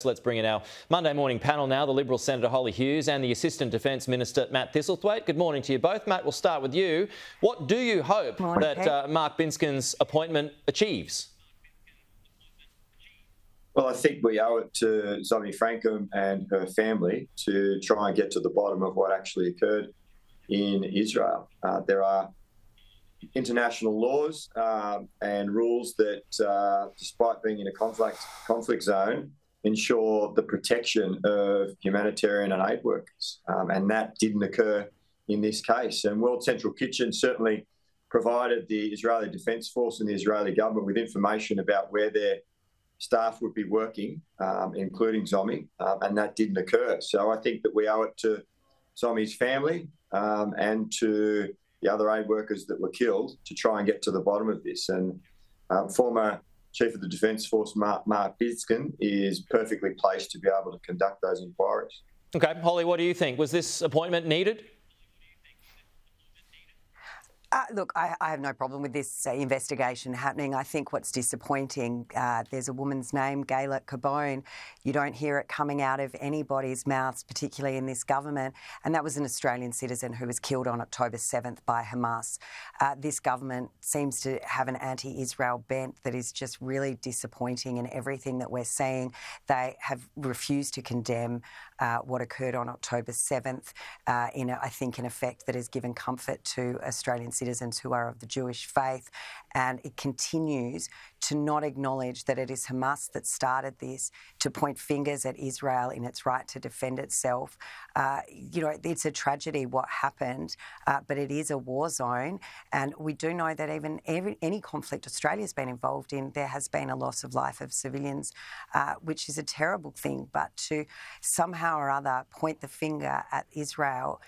So let's bring in our Monday morning panel now, the Liberal Senator Holly Hughes and the Assistant Defence Minister Matt Thistlethwaite. Good morning to you both. Matt, we'll start with you. What do you hope that Mark Binskin's appointment achieves? Well, I think we owe it to Zomi Frankcom and her family to try and get to the bottom of what actually occurred in Israel. There are international laws and rules that, despite being in a conflict zone, ensure the protection of humanitarian and aid workers. And that didn't occur in this case. And World Central Kitchen certainly provided the Israeli Defence Force and the Israeli government with information about where their staff would be working, including Zomi, and that didn't occur. So I think that we owe it to Zomi's family and to the other aid workers that were killed to try and get to the bottom of this. And former Chief of the Defence Force, Mark Binskin, is perfectly placed to be able to conduct those inquiries. Okay. Holly, what do you think? Was this appointment needed? Look, I have no problem with this investigation happening. I think what's disappointing, there's a woman's name, Galit Kabone. You don't hear it coming out of anybody's mouths, particularly in this government. And that was an Australian citizen who was killed on October 7th by Hamas. This government seems to have an anti-Israel bent that is just really disappointing in everything that we're seeing. They have refused to condemn what occurred on October 7th in, I think, an effect that has given comfort to Australian citizens who are of the Jewish faith, and it continues to not acknowledge that it is Hamas that started this, to point fingers at Israel in its right to defend itself. You know, it's a tragedy what happened, but it is a war zone, and we do know that even any conflict Australia's been involved in, there has been a loss of life of civilians, which is a terrible thing, but to somehow or other point the finger at Israel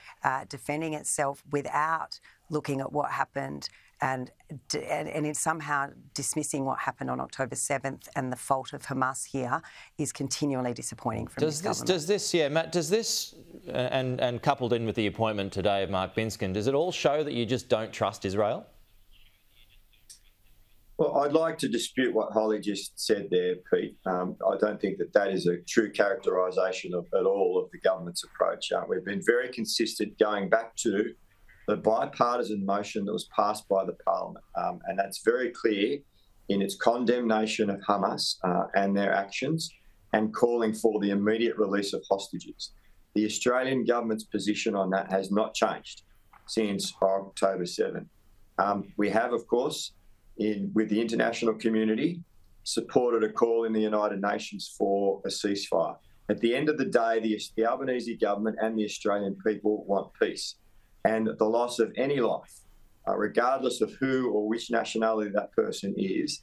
defending itself without looking at what happened and in somehow dismissing what happened on October 7th and the fault of Hamas here is continually disappointing from this government. Does this, Matt, and coupled in with the appointment today of Mark Binskin, does it all show that you just don't trust Israel? Well, I'd like to dispute what Holly just said there, Pete. I don't think that that is a true characterisation at all of the government's approach. We've been very consistent going back to the bipartisan motion that was passed by the parliament. And that's very clear in its condemnation of Hamas and their actions and calling for the immediate release of hostages. The Australian government's position on that has not changed since October 7. We have, of course, with the international community, supported a call in the United Nations for a ceasefire. At the end of the day, the Albanese government and the Australian people want peace. And the loss of any life, regardless of who or which nationality that person is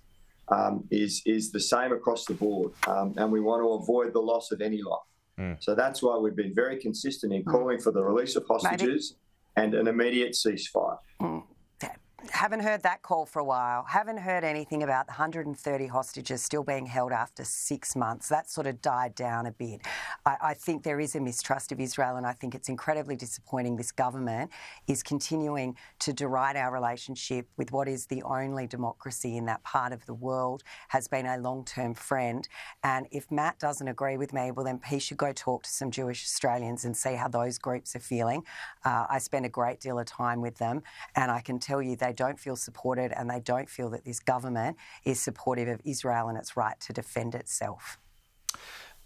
the same across the board. And we want to avoid the loss of any life. So that's why we've been very consistent in calling for the release of hostages and an immediate ceasefire. Haven't heard that call for a while. Haven't heard anything about the 130 hostages still being held after 6 months. That sort of died down a bit. I think there is a mistrust of Israel, and I think it's incredibly disappointing this government is continuing to deride our relationship with what is the only democracy in that part of the world, has been a long-term friend. And if Matt doesn't agree with me, well, then he should go talk to some Jewish Australians and see how those groups are feeling. I spend a great deal of time with them, and I can tell you they don't feel supported and they don't feel that this government is supportive of Israel and its right to defend itself.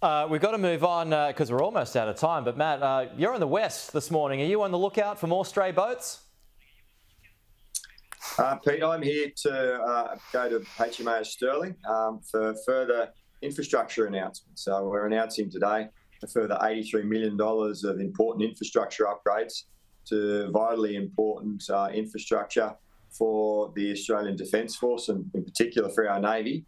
We've got to move on because we're almost out of time. But, Matt, you're in the West this morning. Are you on the lookout for more stray boats? Pete, I'm here to go to HMA Stirling for further infrastructure announcements. So we're announcing today a further $83 million of important infrastructure upgrades to vitally important infrastructure for the Australian Defence Force and in particular for our Navy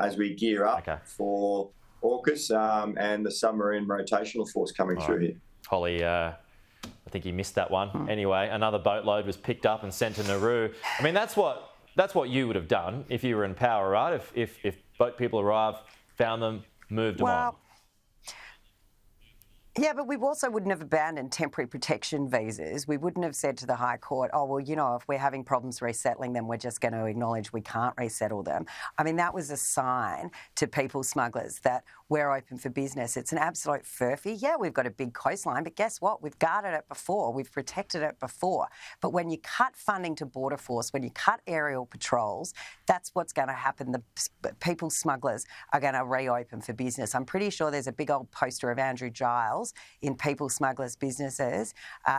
as we gear up for AUKUS and the submarine rotational force coming through here. Holly, I think you missed that one. Anyway, another boatload was picked up and sent to Nauru. I mean, that's what you would have done if you were in power, right? If boat people arrived, found them, moved them on. Yeah, but we also wouldn't have abandoned temporary protection visas. We wouldn't have said to the High Court, oh, well, you know, if we're having problems resettling them, we're just going to acknowledge we can't resettle them. I mean, that was a sign to people smugglers that we're open for business. It's an absolute furphy. Yeah, we've got a big coastline, but guess what? We've guarded it before. We've protected it before. But when you cut funding to Border Force, when you cut aerial patrols, that's what's going to happen. The people smugglers are going to reopen for business. I'm pretty sure there's a big old poster of Andrew Giles in people smugglers' businesses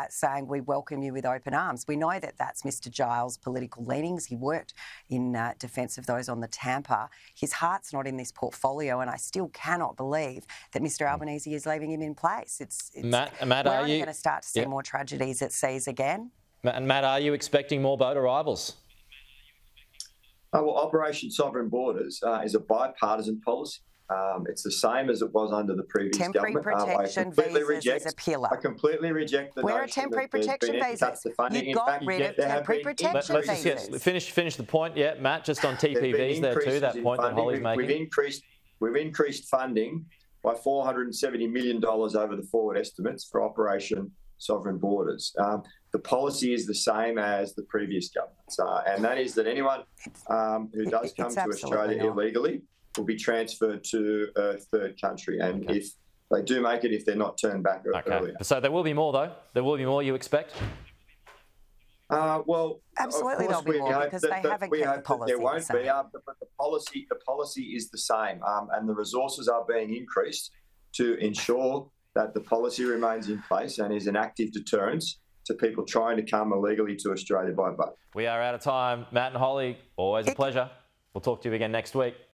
saying, we welcome you with open arms. We know that that's Mr Giles' political leanings. He worked in defence of those on the Tampa. His heart's not in this portfolio, and I still cannot believe that Mr Albanese is leaving him in place. It's Matt, we're only going to start to see more tragedies at seas again. And Matt, are you expecting more boat arrivals? Well, Operation Sovereign Borders is a bipartisan policy. It's the same as it was under the previous government. Temporary protection visas is a pillar. I completely reject the notion that there's been any cuts to funding. You got rid of temporary protection visas. Let's finish the point, Matt, just on TPVs there too, that point that Holly's making. We've increased funding by $470 million over the forward estimates for Operation Sovereign Borders. The policy is the same as the previous government's, and that is that anyone who does come to Australia illegally will be transferred to a third country, and if they do make it, if they're not turned back earlier. So there will be more, though? There will be more, you expect? Well, absolutely there'll be more, because they haven't kept the policy. There won't be, but the policy is the same, and the resources are being increased to ensure that the policy remains in place and is an active deterrent to people trying to come illegally to Australia by boat. We are out of time. Matt and Holly, always a pleasure. We'll talk to you again next week.